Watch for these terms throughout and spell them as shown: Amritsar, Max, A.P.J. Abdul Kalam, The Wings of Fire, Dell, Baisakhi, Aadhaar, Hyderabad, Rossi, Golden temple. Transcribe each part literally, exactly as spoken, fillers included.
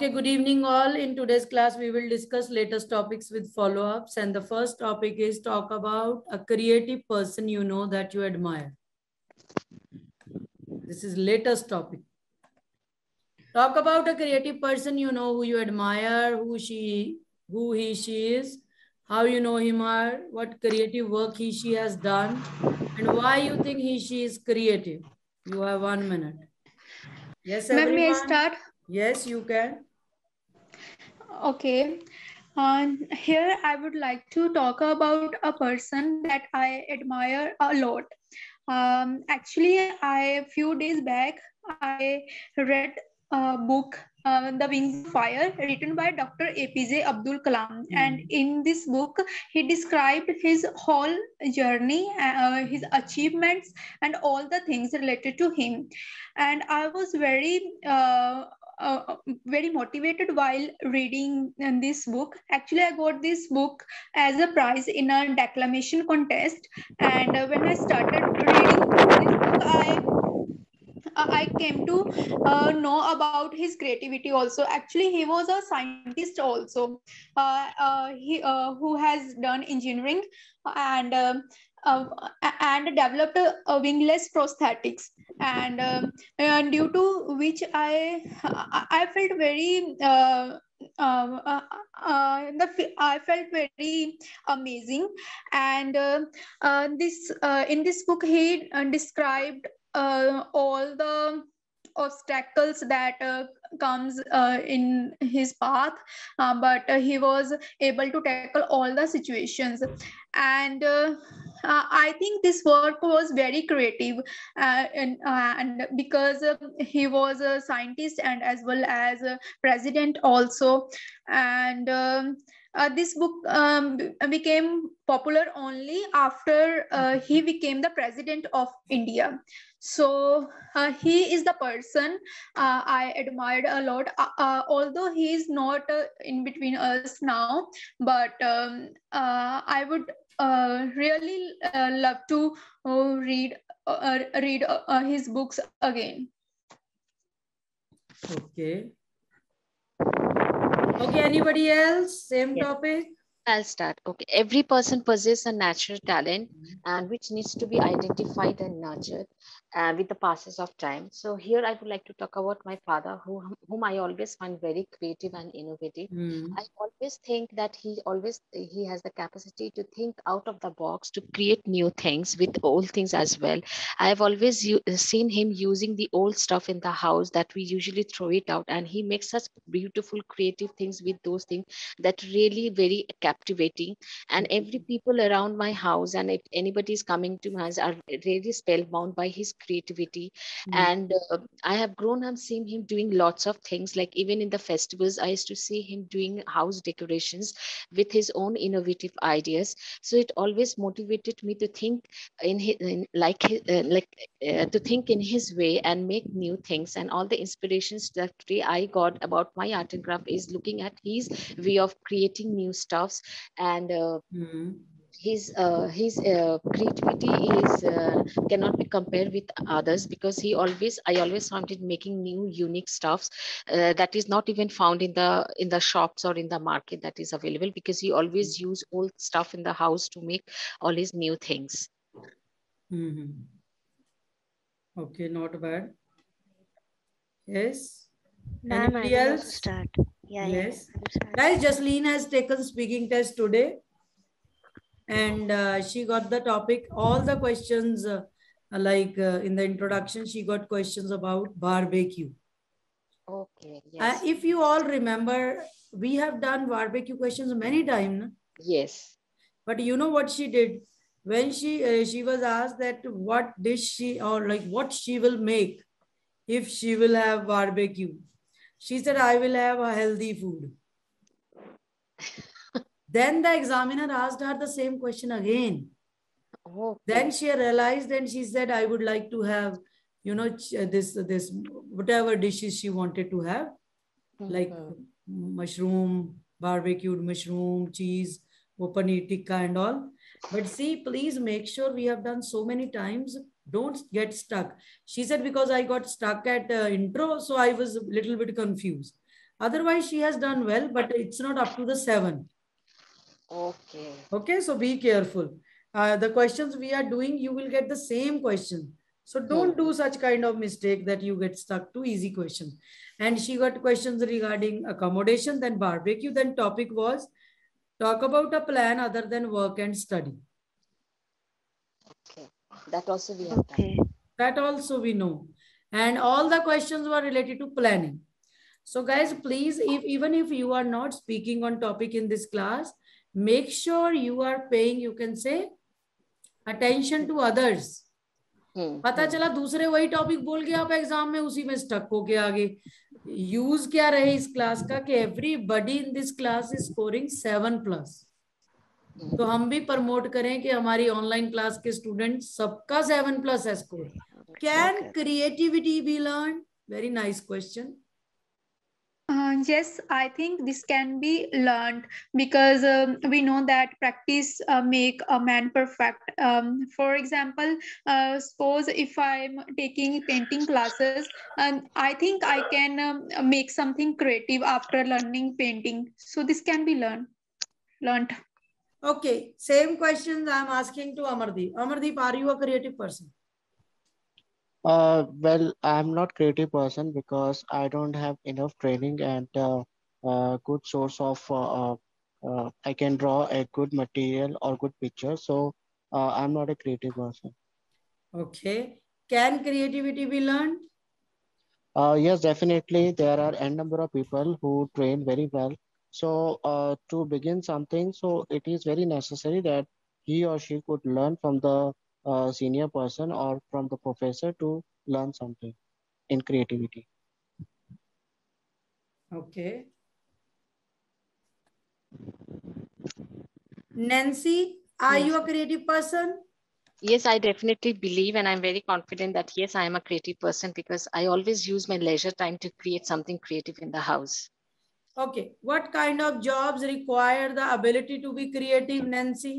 Okay, good evening all. In today's class, we will discuss latest topics with follow-ups. And the first topic is talk about a creative person you know that you admire. This is latest topic. Talk about a creative person you know who you admire, who she, who he, she is, how you know him or what creative work he, she has done, and why you think he, she is creative. You have one minute. Yes, everyone. May I start? Yes, you can. Okay. Uh, here I would like to talk about a person that I admire a lot. Um, actually, I few days back, I read a book, uh, The Wings of Fire, written by Doctor A P J Abdul Kalam. Mm. And in this book, he described his whole journey, uh, his achievements, and all the things related to him. And I was very... Uh, Uh, very motivated while reading this book. Actually, I got this book as a prize in a declamation contest. And uh, when I started reading this book, I I came to uh, know about his creativity also. Actually, he was a scientist also. Uh, uh, he uh, who has done engineering and uh, uh, and developed a, a wingless prosthetics. And, uh, and due to which I I felt very uh, uh, uh, uh, the I felt very amazing. And uh, uh, this uh, in this book he uh, described uh, all the obstacles that uh, comes uh, in his path, uh, but uh, he was able to tackle all the situations. And uh, uh, I think this work was very creative, uh, and, uh, and because uh, he was a scientist and as well as a president also. And um, Uh, this book um, became popular only after uh, he became the president of India. So uh, he is the person uh, I admired a lot, uh, uh, although he is not uh, in between us now, but um, uh, I would uh, really uh, love to uh, read, uh, read uh, his books again. Okay. Okay, anybody else? Same yeah. topic? I'll start. Okay, every person possesses a natural talent mm-hmm. and which needs to be identified and nurtured uh, with the passes of time. So here I would like to talk about my father, who, whom I always find very creative and innovative. Mm-hmm. I always think that he always he has the capacity to think out of the box, to create new things with old things as well. I have always seen him using the old stuff in the house that we usually throw it out, and he makes such beautiful creative things with those things that really very captivating. And every people around my house, and if anybody is coming to my house, are really spellbound by his creativity. Mm-hmm. And uh, I have grown up seeing him doing lots of things, like even in the festivals I used to see him doing house decorations with his own innovative ideas. So it always motivated me to think in, his, in like his, uh, like uh, to think in his way and make new things. And all the inspirations that I got about my art and craft is looking at his way of creating new stuffs. And uh, mm-hmm. his uh, his uh, creativity is uh, cannot be compared with others, because he always I always found it making new unique stuffs uh, that is not even found in the in the shops or in the market that is available, because he always use old stuff in the house to make all his new things. Mm-hmm. Okay, not bad. Yes. Anybody else? Start. Yeah, yes, yeah. Guys, Jasleen has taken speaking test today, and uh, she got the topic, all the questions, uh, like uh, in the introduction, she got questions about barbecue. Okay. Yes. Uh, if you all remember, we have done barbecue questions many times. No? Yes. But you know what she did? When she, uh, she was asked that what dish she, or like what she will make if she will have barbecue. She said, I will have a healthy food. Then the examiner asked her the same question again. Oh, okay. Then she realized and she said, I would like to have, you know, this, this whatever dishes she wanted to have, okay. Like mushroom, barbecued mushroom, cheese, paneer tikka and all. But see, please make sure, we have done so many times, don't get stuck. She said, because I got stuck at uh, intro, so I was a little bit confused. Otherwise, she has done well, but it's not up to the seven. Okay. Okay, so be careful. Uh, the questions we are doing, you will get the same question. So don't do such kind of mistake that you get stuck to easy question. And she got questions regarding accommodation, then barbecue, then topic was talk about a plan other than work and study. Okay, that also we have done. That also we know. And all the questions were related to planning. So guys, please, if even if you are not speaking on topic in this class, make sure you are paying, you can say, attention to others. Hmm. पता चला दूसरे वही topic बोल के आप exam में उसी में स्टक हो के आगे. यूज क्या रहे इस क्लास का कि everybody in this class is scoring seven plus. तो हम भी प्रमोट करें कि हमारी ऑनलाइन क्लास के स्टूडेंट सबका सेवन प्लस है score. Can creativity be learn? Very nice question. Uh, yes, I think this can be learned because um, we know that practice uh, make a man perfect. Um, for example, uh, suppose if I'm taking painting classes, and I think I can um, make something creative after learning painting. So this can be learned. Learned. Okay, same questions I'm asking to Amardeep. Amardeep, are you a creative person? Uh, well, I'm not creative person because I don't have enough training and uh, uh, good source of, uh, uh, I can draw a good material or good picture. So uh, I'm not a creative person. Okay. Can creativity be learned? Uh, yes, definitely. There are n number of people who train very well. So uh, to begin something, so it is very necessary that he or she could learn from the Uh, senior person or from the professor to learn something in creativity. Okay. Nancy, are yes. you a creative person? Yes, I definitely believe and I'm very confident that yes, I am a creative person because I always use my leisure time to create something creative in the house. Okay. What kind of jobs require the ability to be creative, Nancy?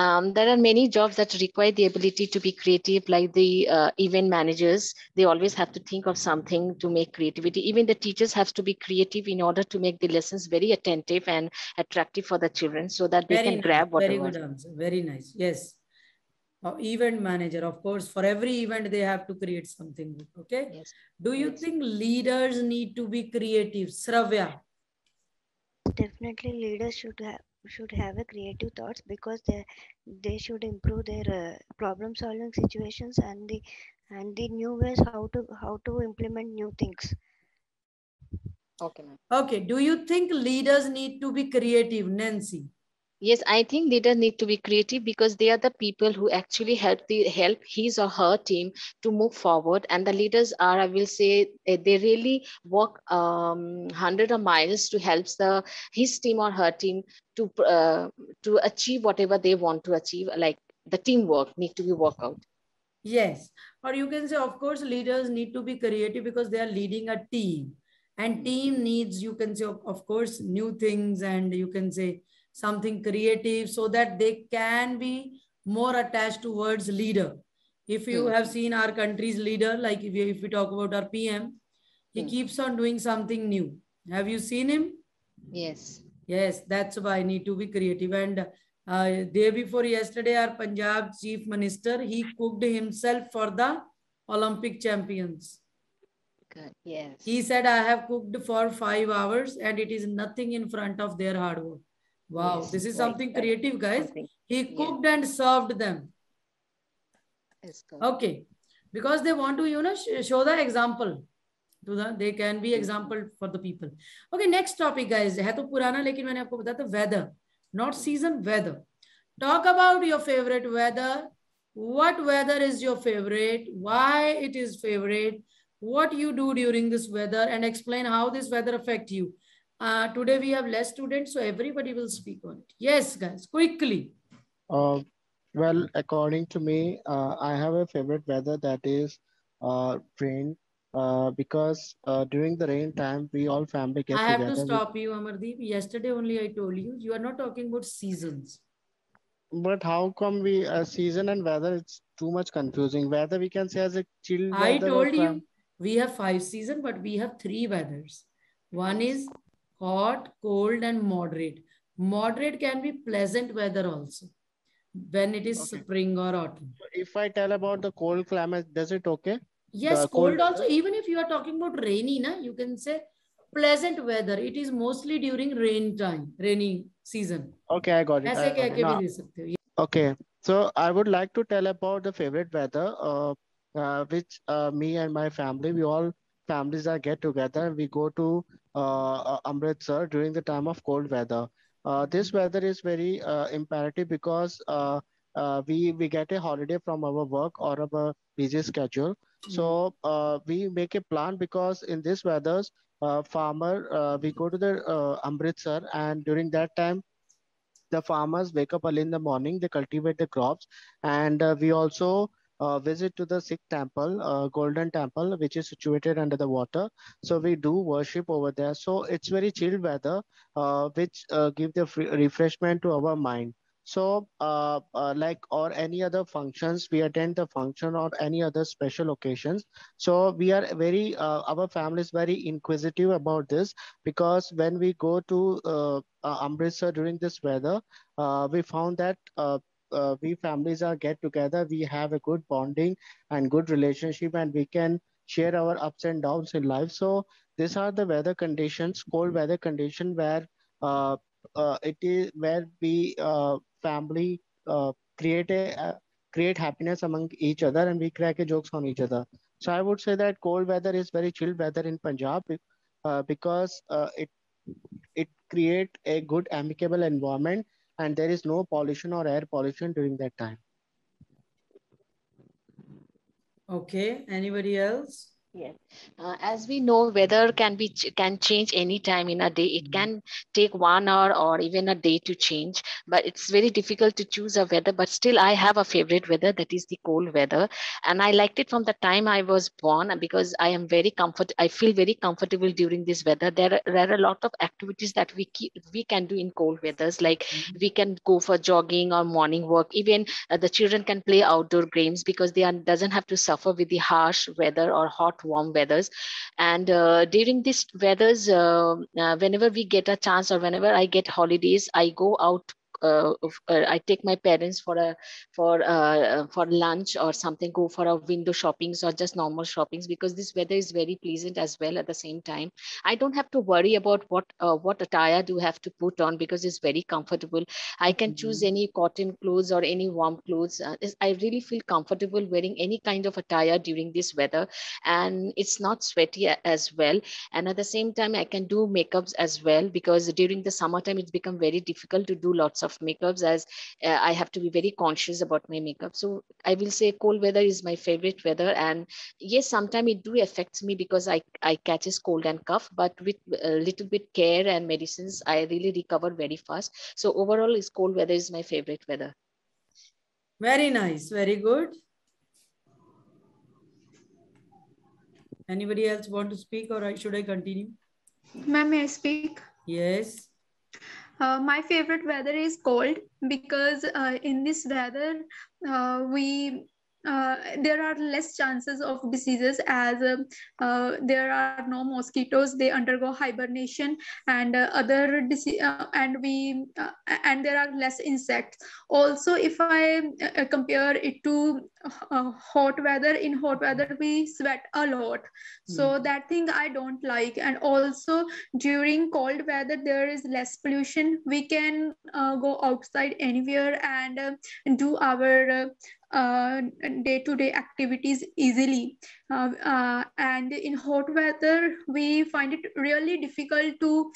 Um, there are many jobs that require the ability to be creative, like the uh, event managers. They always have to think of something to make creativity. Even the teachers have to be creative in order to make the lessons very attentive and attractive for the children so that they very can nice. grab whatever. Very good answer. Very nice. Yes. Uh, event manager, of course, for every event, they have to create something. Okay. Yes. Do you yes. think leaders need to be creative? Shravya. Definitely leaders should have. should have a creative thoughts because they they should improve their uh, problem solving situations and the and the new ways how to how to implement new things. Okay, ma'am. Okay, do you think leaders need to be creative, Nancy? Yes, I think leaders need to be creative because they are the people who actually help the help his or her team to move forward. And the leaders are, I will say, they really walk um, hundreds of miles to help the his team or her team to uh, to achieve whatever they want to achieve. Like the teamwork need to be worked out. Yes, or you can say, of course, leaders need to be creative because they are leading a team, and team needs, you can say, of course, new things, and you can say something creative so that they can be more attached towards leader. If you mm. have seen our country's leader, like if we, if we talk about our P M, he mm. keeps on doing something new. Have you seen him? Yes. Yes, that's why I need to be creative. And uh, day before yesterday, our Punjab chief minister, he cooked himself for the Olympic champions. Good. Yes. He said, I have cooked for five hours and it is nothing in front of their hard work. Wow, yes, this is something like creative, guys. Something. He cooked yeah. and served them. Yes, okay, because they want to, you know, sh show the example. To the, they can be example for the people. Okay, next topic, guys. है तो पुराना लेकिन मैंने आपको बताया था weather, not season, weather. Talk about your favorite weather. What weather is your favorite? Why it is favorite? What you do during this weather and explain how this weather affect you. Uh, today we have less students, so everybody will speak on it. Yes, guys, quickly. Uh, well, according to me, uh, I have a favorite weather that is uh, rain uh, because uh, during the rain time, we all family get together. I have to stop you, Amardeep. Yesterday only I told you, you are not talking about seasons. But how come we, uh, season and weather, it's too much confusing. Weather we can say as a chill weather. I told you, we have five seasons, but we have three weathers. One is hot, cold, and moderate. Moderate can be pleasant weather also, when it is okay. spring or autumn. If I tell about the cold climate, does it okay? Yes, the cold, cold also. Even if you are talking about rainy, na, you can say pleasant weather. It is mostly during rain time, rainy season. Okay, I got it. I got it. No. Yeah. Okay, so I would like to tell about the favorite weather, uh, uh, which uh, me and my family, we all families are get together and we go to uh, Amritsar during the time of cold weather. Uh, this weather is very uh, imperative because uh, uh, we, we get a holiday from our work or our busy schedule. So uh, we make a plan because in this weathers, uh, farmer, uh, we go to the uh, Amritsar, and during that time, the farmers wake up early in the morning, they cultivate the crops, and uh, we also uh, visit to the Sikh temple, uh, Golden temple, which is situated under the water. So we do worship over there. So it's very chilled weather, uh, which uh, give the free refreshment to our mind. So uh, uh, like or any other functions, we attend the function or any other special occasions. So we are very, uh, our family is very inquisitive about this because when we go to uh, uh, Amritsar during this weather, uh, we found that uh, uh, we families are get together, we have a good bonding and good relationship and we can share our ups and downs in life. So these are the weather conditions, cold weather condition where uh, uh, it is where we, uh, family uh, create a uh, create happiness among each other and we crack a jokes on each other. So I would say that cold weather is very chilled weather in Punjab uh, because uh, it it create a good amicable environment and there is no pollution or air pollution during that time. Okay, anybody else? Yes. Uh, as we know, weather can be can change any time in a day. It can take one hour or even a day to change, but it's very difficult to choose a weather. But still, I have a favorite weather, that is the cold weather. And I liked it from the time I was born because I am very comfort. I feel very comfortable during this weather. There are, there are a lot of activities that we, keep, we can do in cold weathers. Like mm-hmm. we can go for jogging or morning walk. Even uh, the children can play outdoor games because they are, doesn't have to suffer with the harsh weather or hot warm weathers. And uh, during these weathers, uh, uh, whenever we get a chance or whenever I get holidays, I go out. Uh, uh, I take my parents for a for uh, for lunch or something, go for a window shoppings or just normal shoppings because this weather is very pleasant as well. At the same time, I don't have to worry about what uh, what attire do I have to put on because it's very comfortable. I can mm-hmm. choose any cotton clothes or any warm clothes. Uh, I really feel comfortable wearing any kind of attire during this weather, and it's not sweaty as well. And at the same time, I can do makeups as well because during the summertime it's become very difficult to do lots of of makeups as uh, I have to be very conscious about my makeup. So I will say cold weather is my favorite weather. And yes, sometimes it do affects me because I, I catches cold and cough, but with a little bit care and medicines, I really recover very fast. So overall is cold weather is my favorite weather. Very nice. Very good. Anybody else want to speak or should I continue? Ma'am, may I speak? Yes. Uh, my favorite weather is cold because uh, in this weather, uh, we uh, there are less chances of diseases as uh, uh, there are no mosquitoes. They undergo hibernation and uh, other disease, uh, and we uh, and there are less insects. Also, if I uh, compare it to uh, hot weather, in hot weather we sweat a lot. So that thing I don't like. And also during cold weather, there is less pollution. We can uh, go outside anywhere and uh, do our uh, day-to-day activities easily. Uh, uh, and in hot weather, we find it really difficult to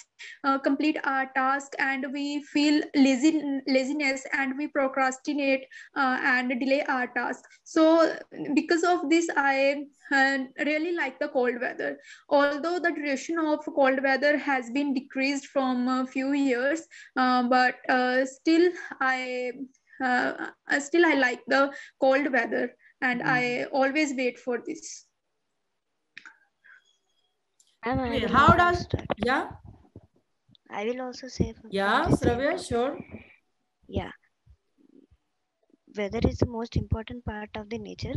uh, complete our task and we feel lazy, laziness and we procrastinate uh, and delay our task. So because of this, I uh, really like the cold weather. Although the duration of cold weather has been decreased from a few years, uh, but uh, still I uh, still I like the cold weather. And I always wait for this. And how does yeah? I will also say. Yeah, Shravya, sure. Yeah, weather is the most important part of the nature,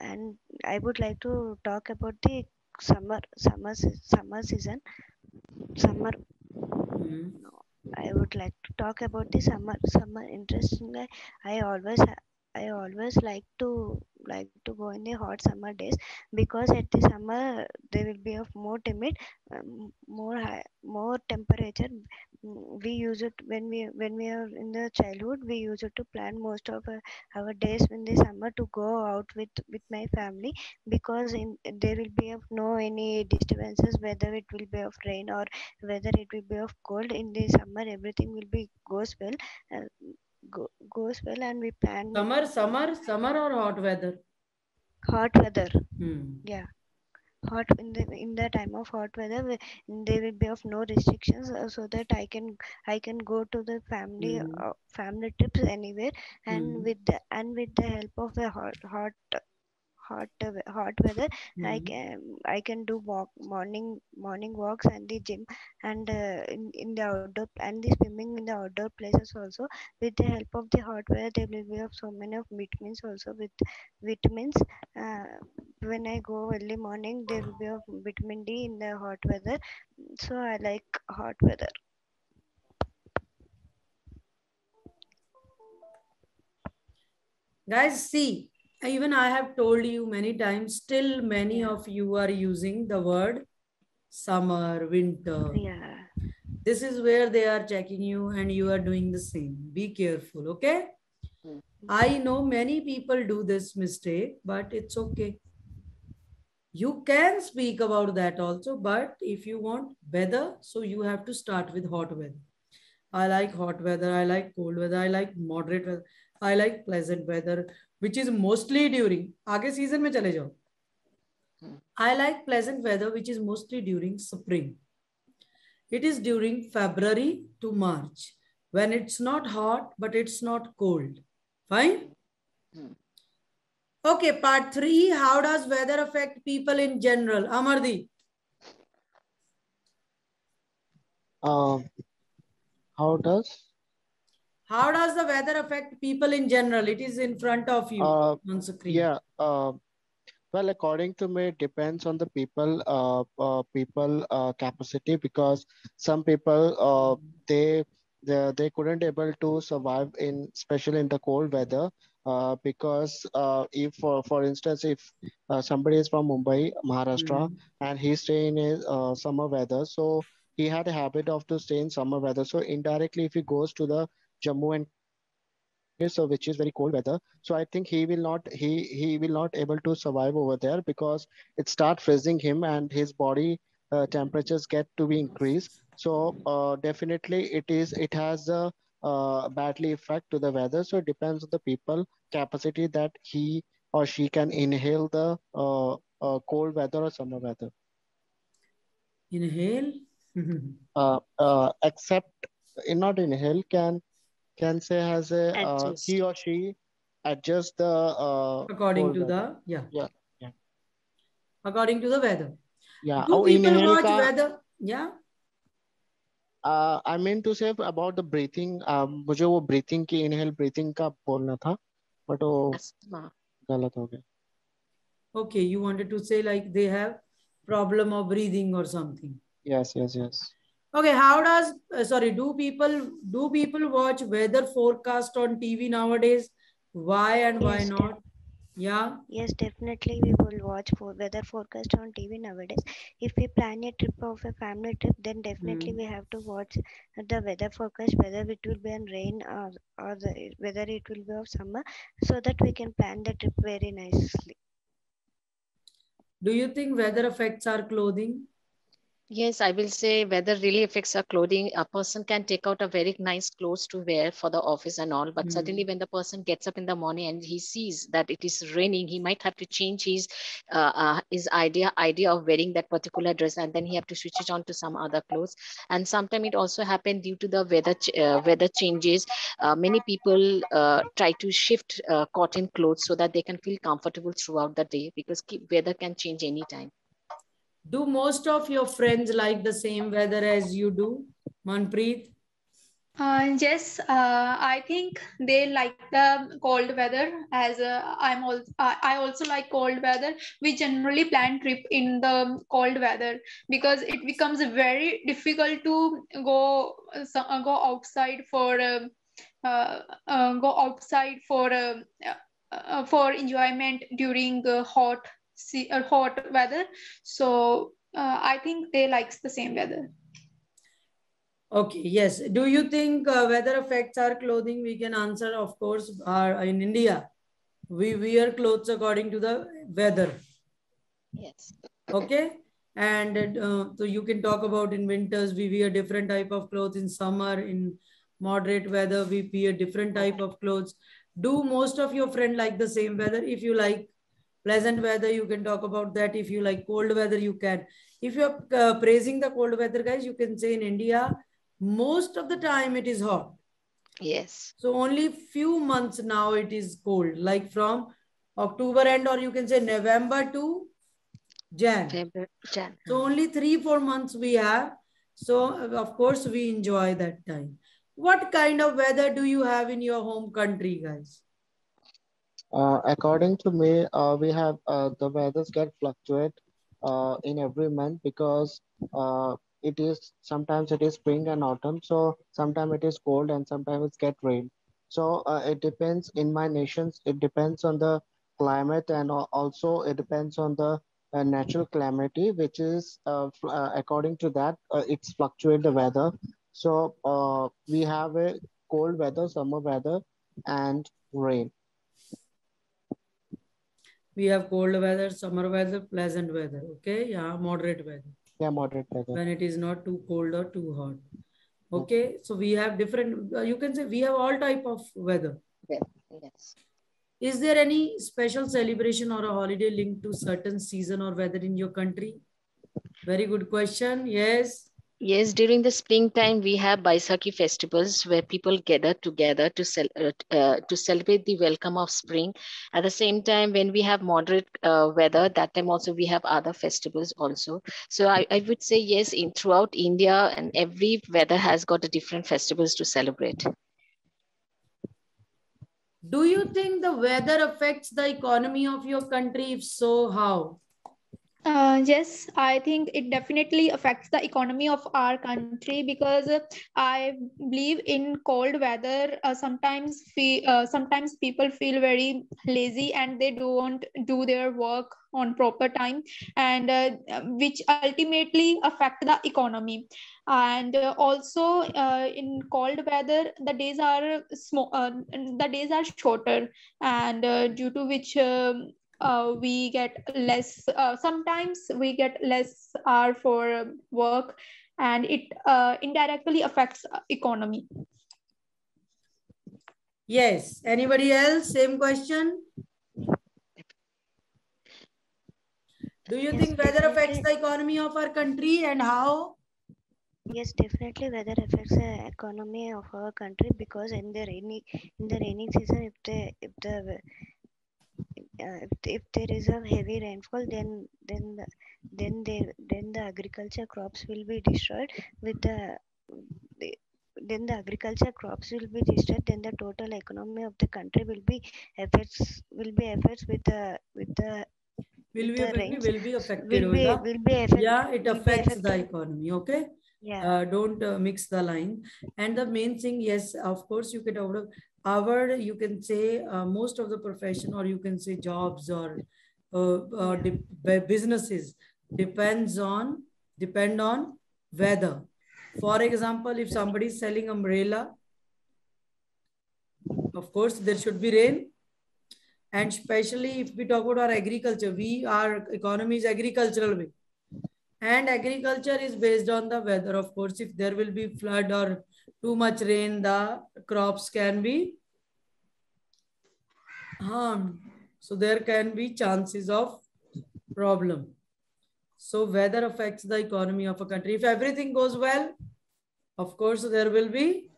and I would like to talk about the summer, summer, summer season, summer. Mm. I would like to talk about the summer. Summer interestingly, I always I always like to like to go in the hot summer days, because at the summer they will be of more timid, um, more high, more temperature. We use it when we when we are in the childhood. We use it to plan most of our, our days in the summer to go out with with my family, because in there will be of no any disturbances, whether it will be of rain or whether it will be of cold. In the summer, everything will be goes well. Uh, Go, goes well and we plan summer summer summer or hot weather hot weather hmm. yeah hot in the in the time of hot weather there will be of no restrictions, so that I can I can go to the family hmm. uh, family trips anywhere, and hmm. with the and with the help of a hot hot hot uh, hot weather mm-hmm. I can I can do walk morning morning walks and the gym and uh, in, in the outdoor and the swimming in the outdoor places also. With the help of the hot weather there will be of so many of vitamins also with vitamins uh, when I go early morning there will be of vitamin D in the hot weather, so I like hot weather. Guys, see, even I have told you many times, still many yeah. of you are using the word summer, winter. Yeah. This is where they are checking you and you are doing the same. Be careful, okay? Mm-hmm. I know many people do this mistake, but it's okay. You can speak about that also, but if you want weather, so you have to start with hot weather. I like hot weather, I like cold weather, I like moderate weather, I like pleasant weather, which is mostly during, आगे season में चले जाओ. I like pleasant weather, which is mostly during spring. It is during February to March, when it's not hot, but it's not cold. Fine? Okay, part three, how does weather affect people in general? Amardi. Uh, how does? How does the weather affect people in general? It is in front of you uh, on screen. Yeah. Uh, well, according to me, it depends on the people, uh, uh, people uh, capacity, because some people, uh, they, they, they couldn't able to survive in, especially in the cold weather, uh, because uh, if, uh, for instance, if uh, somebody is from Mumbai, Maharashtra, mm-hmm. and he's staying in uh, summer weather, so he had a habit of to stay in summer weather. So indirectly, if he goes to the Jammu and so which is very cold weather, so I think he will not he he will not able to survive over there, because it start freezing him and his body uh, temperatures get to be increased. So uh, definitely it is it has a uh, badly effect to the weather. So it depends on the people capacity that he or she can inhale the uh, uh, cold weather or summer weather. Inhale. uh, uh, except uh, not inhale can. Can say has a uh, he or she adjust the uh, according to weather. The yeah. yeah yeah according to the weather. Yeah. Do oh, people watch ka, weather? Yeah. Uh, I mean to say about the breathing. Um, मुझे वो breathing की inhale breathing का बोलना था, but वो गलत हो गया. Okay, you wanted to say like they have problem of breathing or something. Yes, yes, yes. Okay, how does uh, sorry do people do people watch weather forecast on T V nowadays? Why and why yes, not? Yeah. Yes, definitely we will watch for weather forecast on T V nowadays. If we plan a trip of a family trip, then definitely mm. we have to watch the weather forecast, whether it will be on rain or or the, whether it will be of summer, so that we can plan the trip very nicely. Do you think weather affects our clothing? Yes, I will say weather really affects our clothing. A person can take out a very nice clothes to wear for the office and all, but mm. suddenly when the person gets up in the morning and he sees that it is raining, he might have to change his uh, uh, his idea idea of wearing that particular dress, and then he have to switch it on to some other clothes. And sometimes it also happens due to the weather ch uh, weather changes. Uh, many people uh, try to shift uh, cotton clothes so that they can feel comfortable throughout the day, because weather can change anytime. Do most of your friends like the same weather as you do, Manpreet? Uh, yes, uh, I think they like the cold weather as uh, I'm all, uh, I also like cold weather. We generally plan trip in the cold weather because it becomes very difficult to go uh, go outside for uh, uh, uh, go outside for uh, uh, for enjoyment during uh, hot sea, uh, hot weather. So uh, I think they likes the same weather. Okay, yes. Do you think uh, weather affects our clothing? We can answer, of course. Our, in India, we wear clothes according to the weather. Yes. Okay. And uh, so you can talk about in winters, we wear different type of clothes. In summer, in moderate weather, we wear different type of clothes. Do most of your friends like the same weather? If you like pleasant weather, you can talk about that. If you like cold weather, you can. If you're uh, praising the cold weather, guys, you can say in India, most of the time it is hot. Yes. So only few months now it is cold, like from October end, or you can say November to Jan. November, Jan. So only three, four months we have. So of course we enjoy that time. What kind of weather do you have in your home country, guys? Uh, according to me, uh, we have uh, the weathers get fluctuate uh, in every month because uh, it is sometimes it is spring and autumn, so sometimes it is cold and sometimes it get rain. So uh, it depends in my nations. It depends on the climate, and also it depends on the uh, natural calamity, which is uh, uh, according to that uh, it's fluctuate the weather. So uh, we have a cold weather, summer weather, and rain. We have cold weather, summer weather, pleasant weather. Okay, yeah, moderate weather. Yeah, moderate weather. When it is not too cold or too hot. Okay, so we have different, uh, you can say we have all type of weather. Yes. Yes. Is there any special celebration or a holiday linked to certain season or weather in your country? Very good question. Yes. Yes, during the springtime, we have Baisakhi festivals where people gather together to cel uh, to celebrate the welcome of spring. At the same time, when we have moderate uh, weather, that time also we have other festivals also. So I, I would say yes, in throughout India, and every weather has got a different festivals to celebrate. Do you think the weather affects the economy of your country? If so, how? Uh, yes, I think it definitely affects the economy of our country because I believe in cold weather. Uh, sometimes, feel, uh, sometimes people feel very lazy and they don't do their work on proper time, and uh, which ultimately affect the economy. And uh, also uh, in cold weather, the days are sm- uh, the days are shorter, and uh, due to which. Um, Uh, we get less, uh, sometimes we get less hour for work, and it uh, indirectly affects economy. Yes. Anybody else? Same question. Do you yes, think weather affects the economy of our country, and how? Yes, definitely weather affects the economy of our country because in the rainy, in the rainy season, if the, if the Uh, if, if there is a heavy rainfall, then then the, then there then the agriculture crops will be destroyed. With the, the then the agriculture crops will be destroyed. Then the total economy of the country will be affects will be affects with the with the will be affected. Will be affected. Will be, will be affected. Yeah, it affects the economy. Okay. Yeah. Uh, don't uh, mix the line. And the main thing, yes, of course, you get out of. Our, you can say, uh, most of the profession, or you can say jobs or uh, uh, de businesses depends on, depend on weather. For example, if somebody is selling umbrella, of course, there should be rain. And especially if we talk about our agriculture, we, our economy is agricultural way. And agriculture is based on the weather. Of course, if there will be flood or too much rain, the crops can be harmed. So there can be chances of problem. So weather affects the economy of a country. If everything goes well, of course, there will be,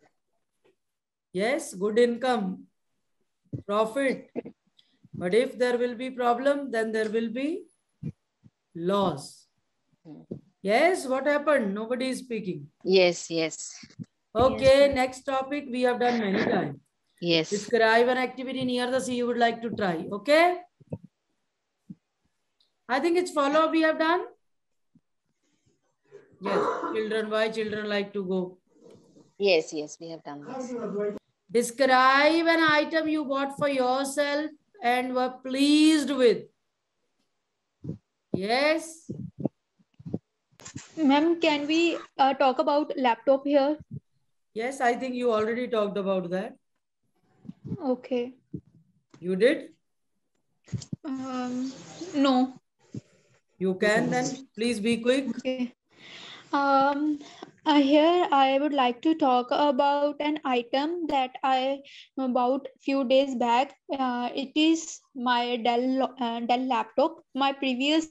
yes, good income, profit. But if there will be problem, then there will be loss. Yes, what happened? Nobody is speaking. Yes, yes. Okay, yes. Next topic we have done many times. Yes. Describe an activity near the sea you would like to try. Okay. I think it's follow we have done. Yes. Children, why children like to go? Yes, yes, we have done this. Describe an item you bought for yourself and were pleased with. Yes. Ma'am, can we uh, talk about laptop here? Yes, I think you already talked about that. Okay. You did? Um, no. You can then. Please be quick. Okay. Um, uh, here I would like to talk about an item that I bought few days back. Uh, it is my Dell uh, Dell laptop. My previous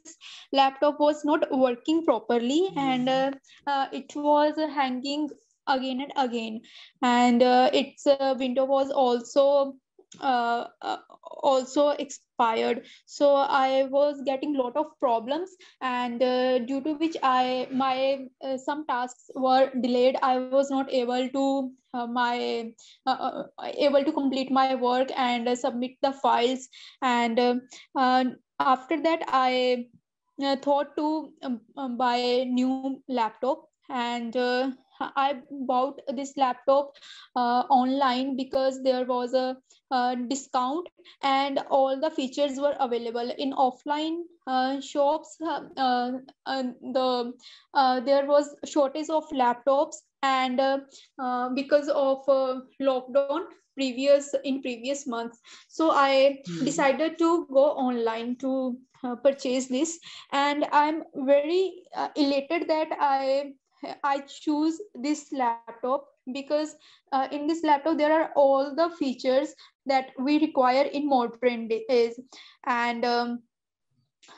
laptop was not working properly, and uh, uh, it was hanging again and again, and uh, its uh, window was also uh, uh, also expired. So I was getting lot of problems, and uh, due to which I my uh, some tasks were delayed. I was not able to uh, my uh, uh, able to complete my work and uh, submit the files. And uh, uh, after that, I uh, thought to um, buy a new laptop, and uh, I bought this laptop uh, online because there was a, a discount and all the features were available in offline uh, shops. Uh, uh, the uh, there was shortage of laptops, and uh, uh, because of uh, lockdown previous in previous months, so I mm-hmm. decided to go online to uh, purchase this, and I'm very uh, elated that I. I choose this laptop because uh, in this laptop there are all the features that we require in modern days, and um,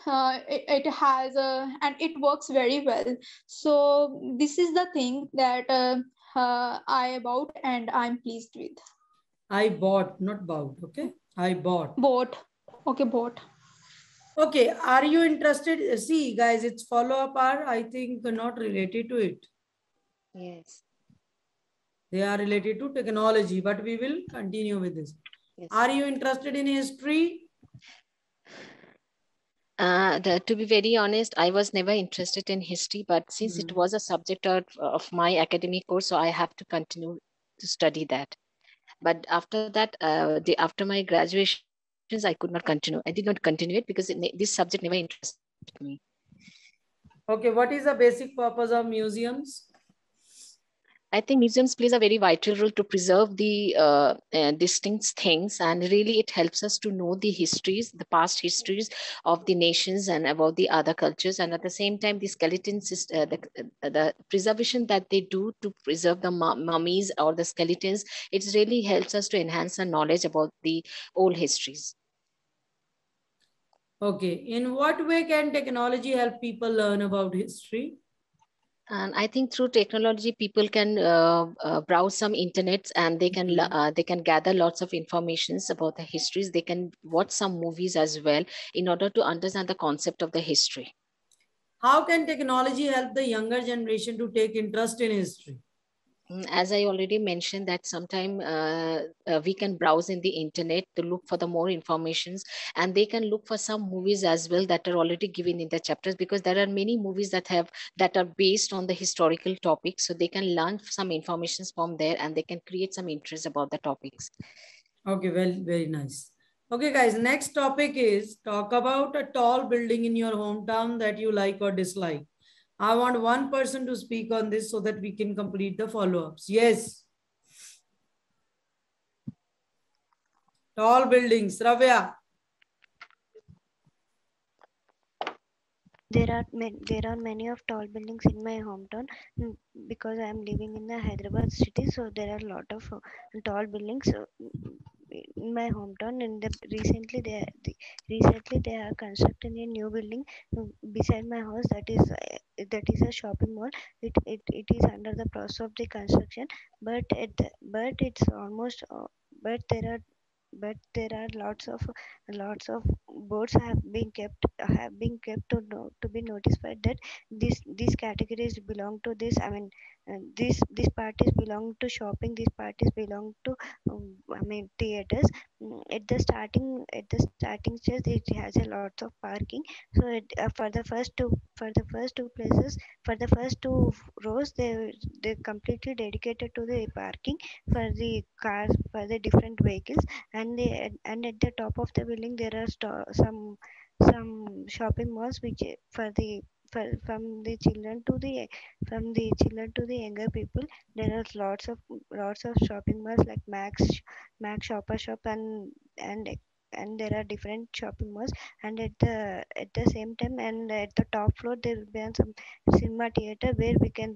uh, it, it has uh, and it works very well. So this is the thing that uh, uh, I bought and I'm pleased with. I bought, not bought. Okay, I bought. Bought. Okay, bought. Okay, are you interested? See, guys, it's follow-up are, I think, not related to it. Yes. They are related to technology, but we will continue with this. Yes. Are you interested in history? Uh, the, to be very honest, I was never interested in history, but since mm-hmm. it was a subject of, of my academic course, so I have to continue to study that. But after that, uh, the, after my graduation, I could not continue. I did not continue it because it, this subject never interested me. Okay, what is the basic purpose of museums? I think museums plays a very vital role to preserve the uh, uh, distinct things, and really it helps us to know the histories, the past histories of the nations and about the other cultures. And at the same time, the skeletons, uh, the, uh, the preservation that they do to preserve the mummies or the skeletons, it really helps us to enhance our knowledge about the old histories. Okay, in what way can technology help people learn about history? And I think through technology, people can uh, uh, browse some internets, and they can uh, they can gather lots of informations about the histories. They can watch some movies as well in order to understand the concept of the history. How can technology help the younger generation to take interest in history? As I already mentioned, that sometime uh, uh, we can browse in the internet to look for the more informations, and they can look for some movies as well that are already given in the chapters, because there are many movies that have that are based on the historical topics. So they can learn some informations from there, and they can create some interest about the topics. Okay, well, very nice. Okay, guys, next topic is talk about a tall building in your hometown that you like or dislike. I want one person to speak on this so that we can complete the follow-ups. Yes. Tall buildings. Ravya. There are, many, there are many of tall buildings in my hometown because I am living in the Hyderabad city. So there are a lot of tall buildings in my hometown, and the, recently they the, recently they are constructing a new building beside my house. That is uh, that is a shopping mall. It it, it is under the process of the construction, but it but it's almost uh, but there are but there are lots of lots of boards have been kept have been kept to no, to be notified that this these categories belong to this. I mean, uh, this these parties belong to shopping. These parties belong to um, I mean theaters. At the starting at the starting stage, it has a lot of parking. So it, uh, for the first two for the first two places for the first two rows, they they completely dedicated to the parking for the cars, for the different vehicles. And the and at the top of the building, there are sto some some shopping malls which for the for from the children to the from the children to the younger people. There are lots of lots of shopping malls like Max, Max Shopper Shop, and and and there are different shopping malls. And at the at the same time, and at the top floor, there will be some cinema theater where we can.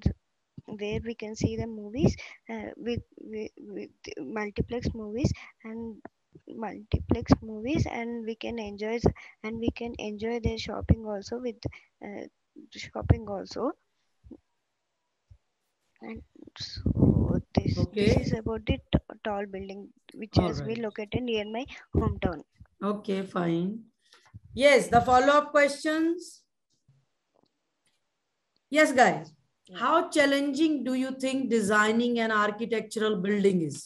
where we can see the movies, uh, with, with with multiplex movies and multiplex movies and we can enjoy and we can enjoy their shopping also with uh, shopping also and so this, okay. This is about the tall building which All has right. been located near my hometown. Okay, fine. Yes, the follow-up questions. Yes, guys. How challenging do you think designing an architectural building is?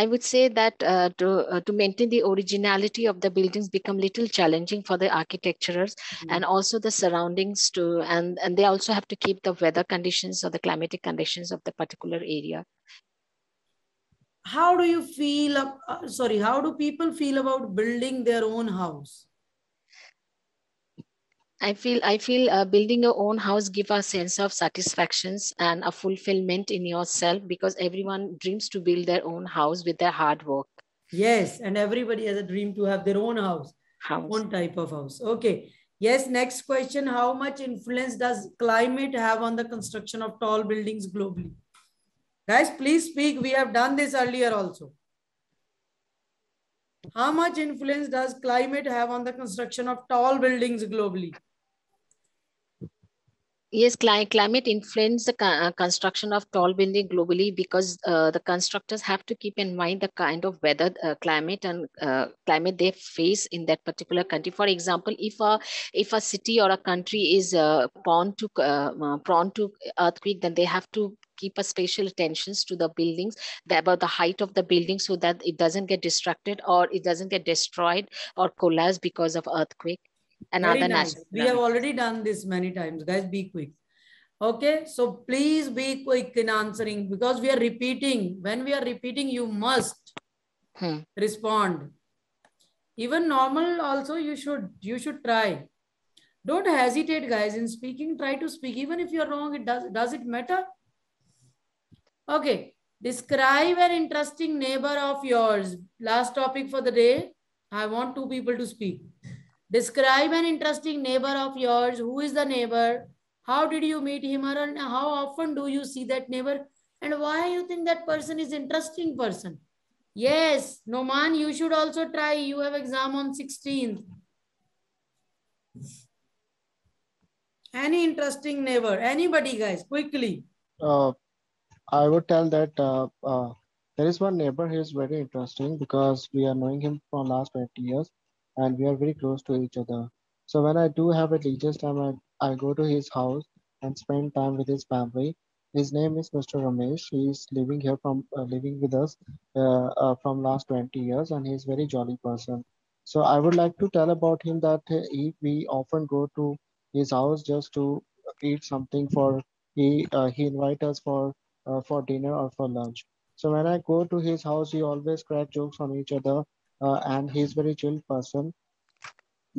I would say that uh, to, uh, to maintain the originality of the buildings become little challenging for the architecturers, mm-hmm. and also the surroundings too. And, and they also have to keep the weather conditions or the climatic conditions of the particular area. How do you feel, uh, sorry, how do people feel about building their own house? I feel I feel uh, building your own house gives a sense of satisfactions and a fulfillment in yourself, because everyone dreams to build their own house with their hard work. Yes, and everybody has a dream to have their own house, house. Own type of house. Okay. Yes, next question. How much influence does climate have on the construction of tall buildings globally? Guys, please speak. We have done this earlier also. How much influence does climate have on the construction of tall buildings globally? Yes, climate influences the construction of tall building globally, because uh, the constructors have to keep in mind the kind of weather, uh, climate and uh, climate they face in that particular country. For example, if a if a city or a country is uh, prone to uh, prone to earthquake, then they have to keep a special attentions to the buildings, the, about the height of the building, so that it doesn't get distracted or it doesn't get destroyed or collapse because of earthquake. Another nice. We have already done this many times, guys. Be quick. Okay, so please be quick in answering, because we are repeating. When we are repeating, you must hmm. respond. Even normal also, you should you should try. Don't hesitate, guys, in speaking. Try to speak. Even if you're wrong, it does does it matter? Okay. Describe an interesting neighbor of yours. Last topic for the day. I want two people to speak. Describe an interesting neighbor of yours. Who is the neighbor? How did you meet him, or how often do you see that neighbor? And why you think that person is interesting person? Yes, Noman, you should also try. You have exam on sixteenth. Any interesting neighbor? Anybody, guys, quickly. Uh, I would tell that uh, uh, there is one neighbor who is very interesting, because we are knowing him for last twenty years. And we are very close to each other. So when I do have a leisure time, I, I go to his house and spend time with his family. His name is Mister Ramesh. He is living here from uh, living with us uh, uh, from last twenty years, and he is very jolly person. So I would like to tell about him that he, we often go to his house just to eat something for he uh, he invite us for uh, for dinner or for lunch. So when I go to his house, he always crack jokes on each other. Uh, and he's very chill person,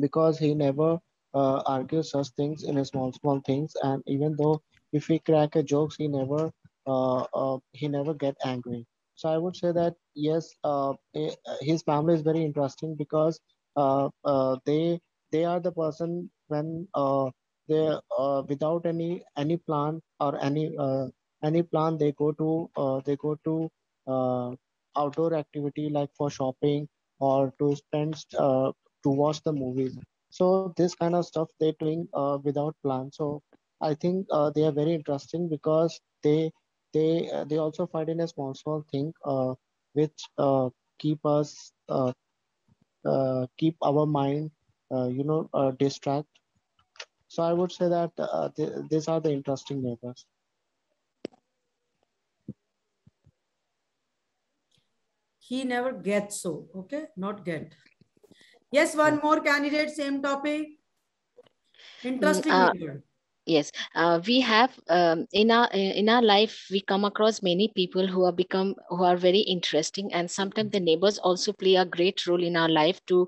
because he never uh, argues such things in a small small things. And even though if he crack a jokes, he never uh, uh, he never get angry. So I would say that yes, uh, his family is very interesting, because uh, uh, they they are the person when uh, they uh, without any any plan or any uh, any plan they go to uh, they go to uh, outdoor activity like for shopping, or to spend uh, to watch the movies. So this kind of stuff they're doing uh, without plan. So I think uh, they are very interesting, because they they uh, they also fight in a small small thing, uh, which uh, keep us, uh, uh, keep our mind, uh, you know, uh, distract. So I would say that uh, th these are the interesting neighbors. He never gets so, okay, not get. Yes, one more candidate, same topic. Interesting uh, neighbor. Yes, uh, we have um, in our in our life we come across many people who are become who are very interesting, and sometimes the neighbors also play a great role in our life to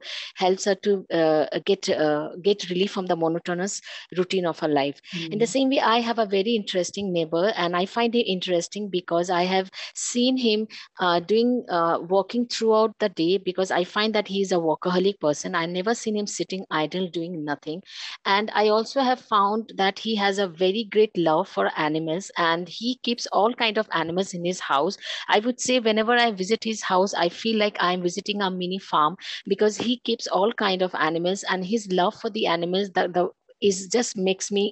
help us to uh, get uh, get relief from the monotonous routine of our life. Mm-hmm. In the same way, I have a very interesting neighbor, and I find him interesting because I have seen him uh, doing uh, walking throughout the day, because I find that he is a workaholic person. I never seen him sitting idle doing nothing, and I also have found that he has a very great love for animals, and he keeps all kind of animals in his house. I would say whenever I visit his house, I feel like I'm visiting a mini farm, because he keeps all kind of animals, and his love for the animals that the is just makes me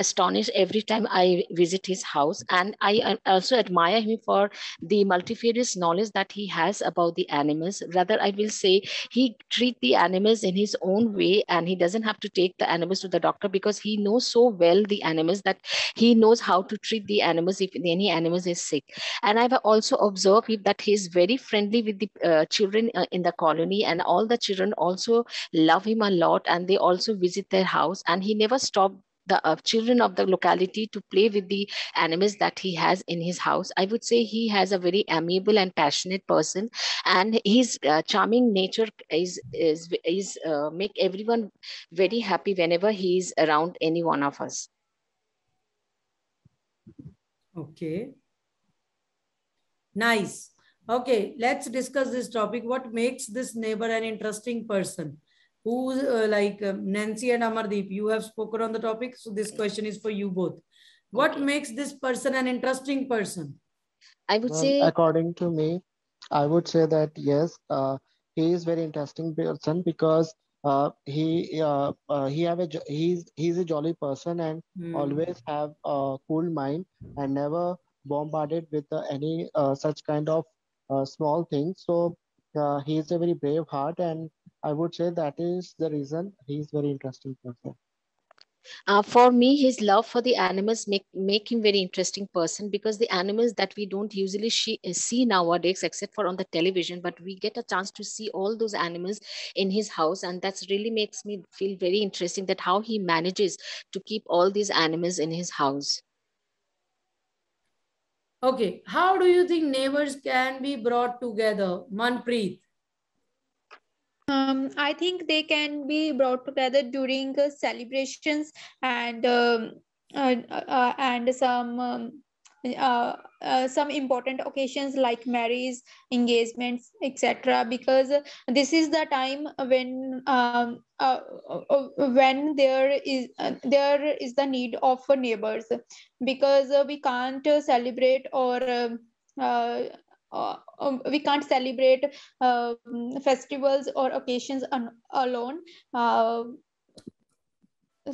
astonished every time I visit his house. And I also admire him for the multifarious knowledge that he has about the animals. Rather, I will say he treats the animals in his own way, and he doesn't have to take the animals to the doctor, because he knows so well the animals that he knows how to treat the animals if any animals is sick. And I've also observed that he is very friendly with the uh, children uh, in the colony, and all the children also love him a lot, and they also visit their house, and he never stopped the uh, children of the locality to play with the animals that he has in his house. I would say he has a very amiable and passionate person, and his uh, charming nature is, is, is uh, make everyone very happy whenever he is around any one of us. Okay. Nice. Okay, let's discuss this topic. What makes this neighbor an interesting person? Who uh, like uh, Nancy and Amardeep, you have spoken on the topic, so this question is for you both. What okay. makes this person an interesting person? I would well, say, according to me, I would say that yes, uh, he is very interesting person, because uh, he uh, uh, he have a he's he's a jolly person, and hmm. always have a cool mind, and never bombarded with uh, any uh, such kind of uh, small things. So uh, he is a very brave heart, and I would say that is the reason he is very interesting person. Uh, for me, his love for the animals make, make him very interesting person, because the animals that we don't usually she, see nowadays, except for on the television, but we get a chance to see all those animals in his house, and that's really makes me feel very interesting that how he manages to keep all these animals in his house. Okay, how do you think neighbors can be brought together, Manpreet? Um, I think they can be brought together during uh, celebrations and um, uh, uh, and some um, uh, uh, some important occasions like marriages, engagements, et cetera. Because this is the time when um, uh, uh, when there is uh, there is the need of neighbors, because uh, we can't celebrate or. Uh, Uh, um, we can't celebrate uh, festivals or occasions un alone. Uh,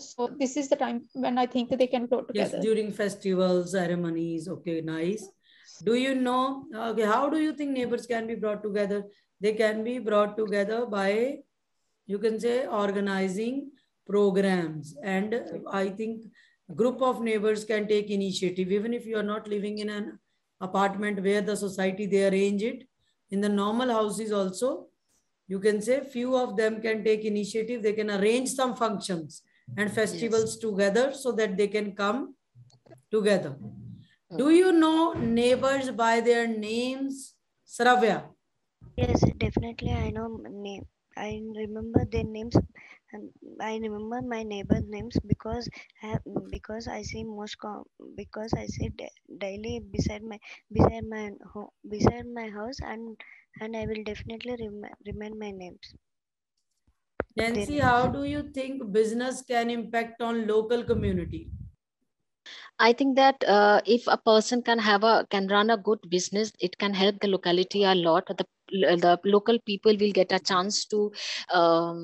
so this is the time when I think they can go together. Yes, during festivals, ceremonies. Okay, nice. Do you know, okay, how do you think neighbors can be brought together? They can be brought together by, you can say, organizing programs. And I think a group of neighbors can take initiative, even if you are not living in an apartment where the society they arrange it. In the normal houses also, you can say few of them can take initiative. They can arrange some functions and festivals yes. together, so that they can come together. Okay. Do you know neighbors by their names, Sravya? Yes, definitely. I know name. I remember their names. I remember my neighbor's names because I have, because I see most com because I see daily beside my beside my home, beside my house, and and I will definitely rem remember my names. Nancy, how do you think business can impact on local community? I think that uh, if a person can have a can run a good business, it can help the locality a lot. The the local people will get a chance to um,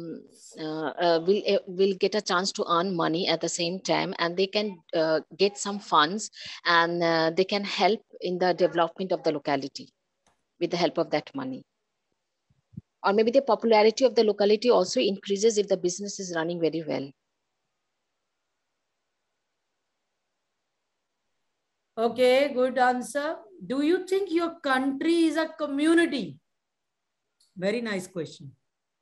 uh, uh, will uh, will get a chance to earn money at the same time, and they can uh, get some funds, and uh, they can help in the development of the locality with the help of that money. or maybe the popularity of the locality also increases if the business is running very well. Okay, good answer. Do you think your country is a community? Very nice question.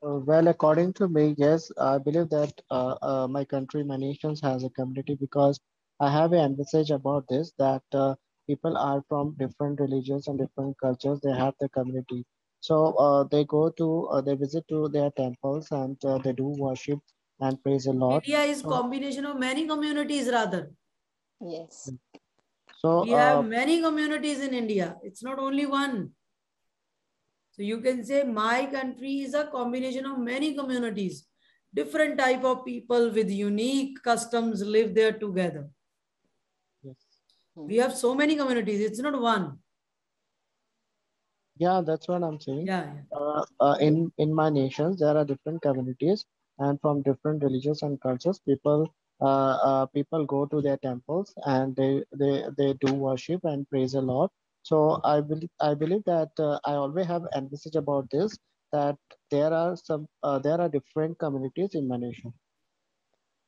Uh, well, according to me, yes, I believe that uh, uh, my country, my nation has a community, because I have an message about this, that uh, people are from different religions and different cultures. They have the community. So uh, they go to, uh, they visit to their temples and uh, they do worship and praise the Lord. India is so, combination of many communities rather. Yes. So we uh, have many communities in India. It's not only one. So you can say my country is a combination of many communities. Different type of people with unique customs live there together. Yes. We have so many communities. It's not one. Yeah, that's what I'm saying. Yeah. yeah. Uh, uh, in, in my nations, there are different communities, and from different religions and cultures, people uh, uh, people go to their temples and they, they, they do worship and praise the Lord. So I believe, I believe that uh, I always have emphasis about this, that there are some uh, there are different communities in my nation.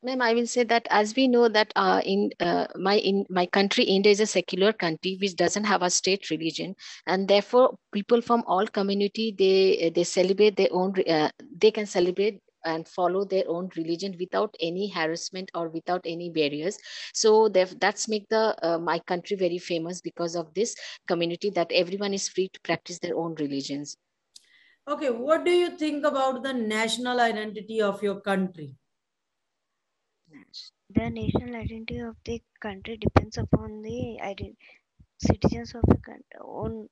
Ma'am, I will say that as we know that uh, in uh, my in my country, India is a secular country which doesn't have a state religion, and therefore people from all community they they celebrate their own uh, they can celebrate and follow their own religion without any harassment or without any barriers. So that's make the uh, my country very famous because of this community, that everyone is free to practice their own religions. Okay, what do you think about the national identity of your country? The national identity of the country depends upon the citizens of the own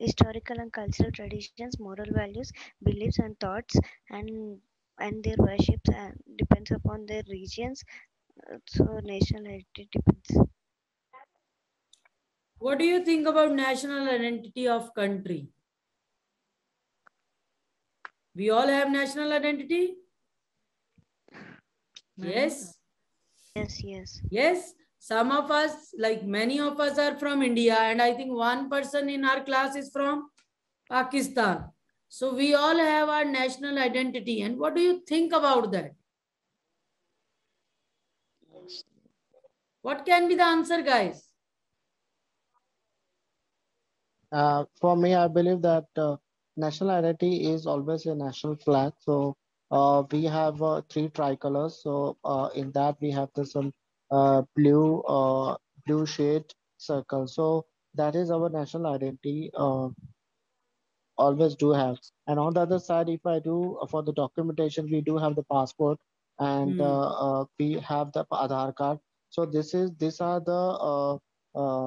historical and cultural traditions, moral values, beliefs and thoughts, and and their worships, and depends upon their regions. So national identity depends. What do you think about national identity of country? We all have national identity? Yes. Yes, yes. Yes. Some of us, like many of us, are from India, and I think one person in our class is from Pakistan. So we all have our national identity. And what do you think about that? What can be the answer, guys? Uh, for me, I believe that uh, national identity is always a national flag. So uh, we have uh, three tricolors. So uh, in that we have this um, uh, blue, uh, blue shade circle. So that is our national identity. Uh, always do have. And on the other side, if I do for the documentation, we do have the passport, and mm. uh, uh, we have the Aadhaar card. So this is these are the uh,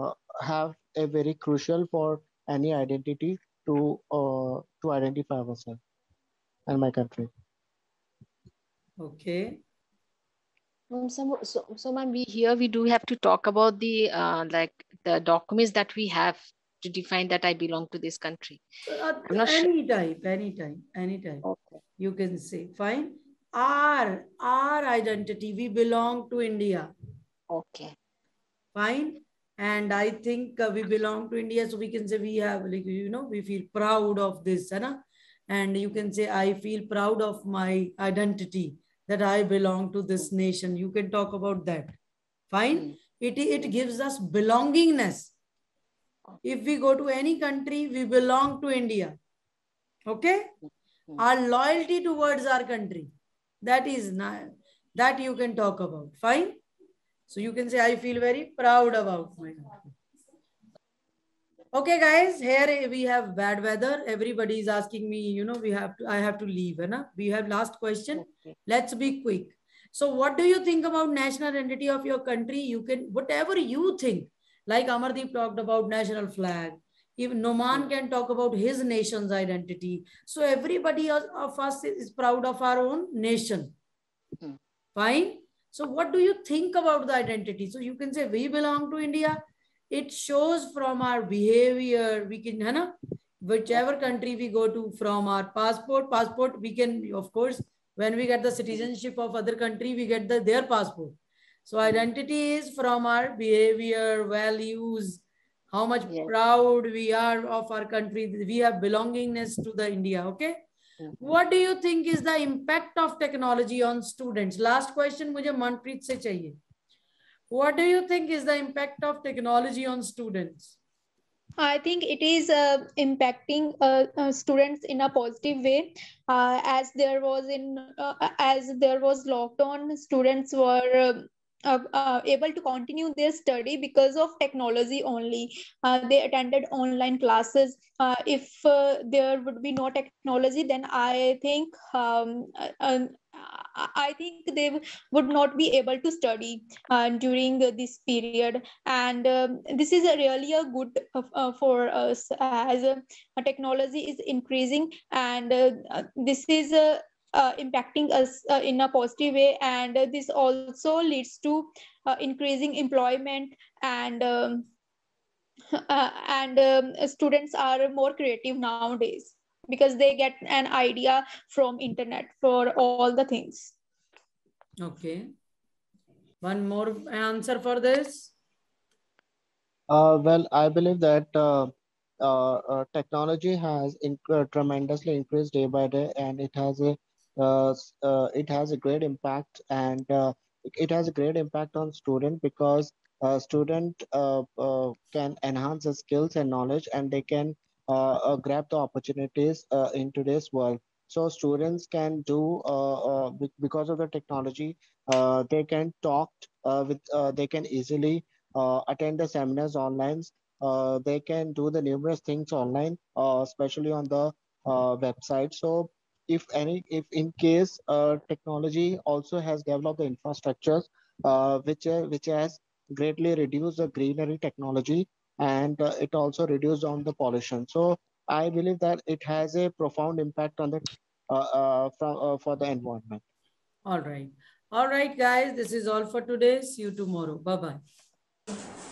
uh, have a very crucial for any identity to uh, to identify ourselves and my country. Okay. So, so, so ma'am, we here we do have to talk about the uh, like the documents that we have to define that I belong to this country. Uh, any sure. type, any type, any type. Okay. You can say, fine. Our, our identity, we belong to India. Okay. Fine. And I think uh, we belong to India. So we can say we have, like, you know, we feel proud of this. Right? And you can say, I feel proud of my identity, that I belong to this nation. You can talk about that. Fine. It, it gives us belongingness. If we go to any country, we belong to India. Okay? Our loyalty towards our country. That is not, that you can talk about. Fine? So you can say, I feel very proud about my country. Okay, guys, here we have bad weather. Everybody is asking me, you know, we have to, I have to leave. Right? We have last question. Okay. Let's be quick. So what do you think about national identity of your country? You can, whatever you think. Like Amardeep talked about national flag. Even Noman can talk about his nation's identity. So everybody of us is proud of our own nation. Fine. So what do you think about the identity? So you can say we belong to India. It shows from our behavior. We can, Hannah, whichever country we go to, from our passport, passport, we can, of course, when we get the citizenship of other country, we get the, their passport. So identity is from our behavior, values, how much yes. proud we are of our country. We have belongingness to the India, okay? What do you think is the impact of technology on students? Last question मुझे मनप्रीत से चाहिए. What do you think is the impact of technology on students? I think it is uh, impacting uh, uh, students in a positive way. Uh, as there was in uh, as there was lockdown, students were uh, Uh, uh, able to continue their study because of technology only. Uh, they attended online classes. Uh, if uh, there would be no technology, then I think um, uh, I think they would not be able to study uh, during this period. And uh, this is a really a good uh, for us, as uh, technology is increasing, and uh, this is a Uh, impacting us uh, in a positive way, and uh, this also leads to uh, increasing employment, and um, uh, and um, students are more creative nowadays because they get an idea from internet for all the things. Okay, one more answer for this. Uh, well, I believe that uh... Uh, uh, technology has in, uh, tremendously increased day by day, and it has a uh, uh, it has a great impact, and uh, it has a great impact on student, because uh, student uh, uh, can enhance their skills and knowledge, and they can uh, uh, grab the opportunities uh, in today's world. So students can do uh, uh, because of the technology, uh, they can talk uh, with uh, they can easily uh, attend the seminars online. Uh, they can do the numerous things online, uh, especially on the uh, website. So if any, if in case uh, technology also has developed the infrastructures, uh, which, uh, which has greatly reduced the greenery technology, and uh, it also reduced on the pollution. So I believe that it has a profound impact on the, uh, uh, from, uh, for the environment. All right. All right, guys, this is all for today. See you tomorrow. Bye-bye.